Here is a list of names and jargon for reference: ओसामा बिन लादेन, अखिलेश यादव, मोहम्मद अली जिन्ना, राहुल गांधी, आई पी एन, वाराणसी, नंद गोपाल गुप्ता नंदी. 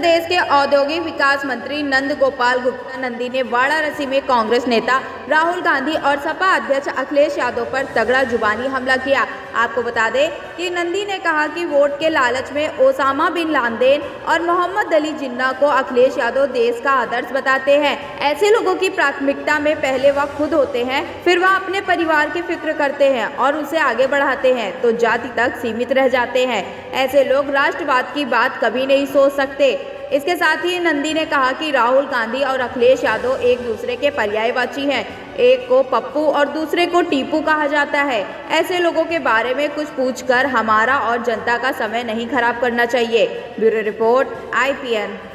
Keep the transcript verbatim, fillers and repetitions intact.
प्रदेश के औद्योगिक विकास मंत्री नंद गोपाल गुप्ता नंदी ने वाराणसी में कांग्रेस नेता राहुल गांधी और सपा अध्यक्ष अखिलेश यादव पर तगड़ा जुबानी हमला किया। आपको बता दें कि नंदी ने कहा कि वोट के लालच में ओसामा बिन लादेन और मोहम्मद अली जिन्ना को अखिलेश यादव देश का आदर्श बताते हैं। ऐसे लोगों की प्राथमिकता में पहले वह खुद होते हैं, फिर वह अपने परिवार की फिक्र करते हैं और उसे आगे बढ़ाते हैं तो जाति तक सीमित रह जाते हैं। ऐसे लोग राष्ट्रवाद की बात कभी नहीं सोच सकते। इसके साथ ही नंदी ने कहा कि राहुल गांधी और अखिलेश यादव एक दूसरे के पर्यायवाची हैं। एक को पप्पू और दूसरे को टीपू कहा जाता है। ऐसे लोगों के बारे में कुछ पूछकर हमारा और जनता का समय नहीं खराब करना चाहिए। Bureau report आई पी एन।